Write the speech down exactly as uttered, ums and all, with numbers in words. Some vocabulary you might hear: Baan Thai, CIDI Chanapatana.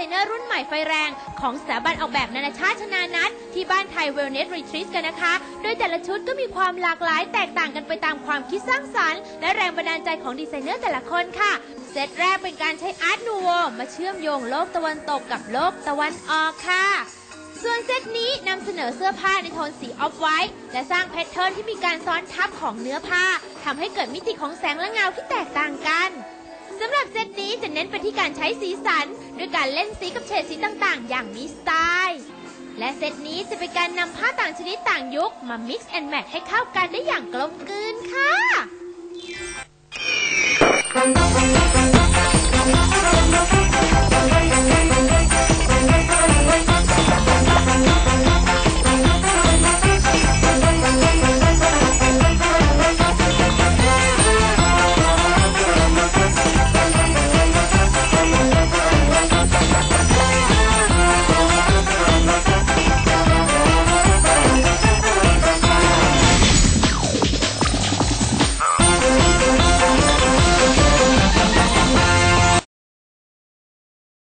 ซเนอร์รุ่นใหม่ไฟแรงของสถาบันออกแบบนานาชาติชนานัทที่บ้านไทยเวลเนสรีทรีทกันนะคะโดยแต่ละชุดก็มีความหลากหลายแตกต่างกันไปตามความคิดสร้างสรรค์และแรงบันดาลใจของดีไซเนอร์แต่ละคนค่ะเซตแรกเป็นการใช้อาร์ตนูโวมาเชื่อมโยงโลกตะวันตกกับโลกตะวันออกค่ะส่วนเซตนี้นำเสนอเสื้อผ้าในโทนสีออฟไวท์และสร้างแพทเทิร์นที่มีการซ้อนทับของเนื้อผ้าทำให้เกิดมิติของแสงและเงาที่แตกต่างกันสำหรับเซตนี้จะเน้นไปที่การใช้สีสันด้วยการเล่นสีกับเฉดสีต่างๆอย่างมีสไตล์และเซตนี้จะเป็นการนำผ้าต่างชนิดต่างยุคมา mix and match ให้เข้ากันได้อย่างกลมกลืนค่ะ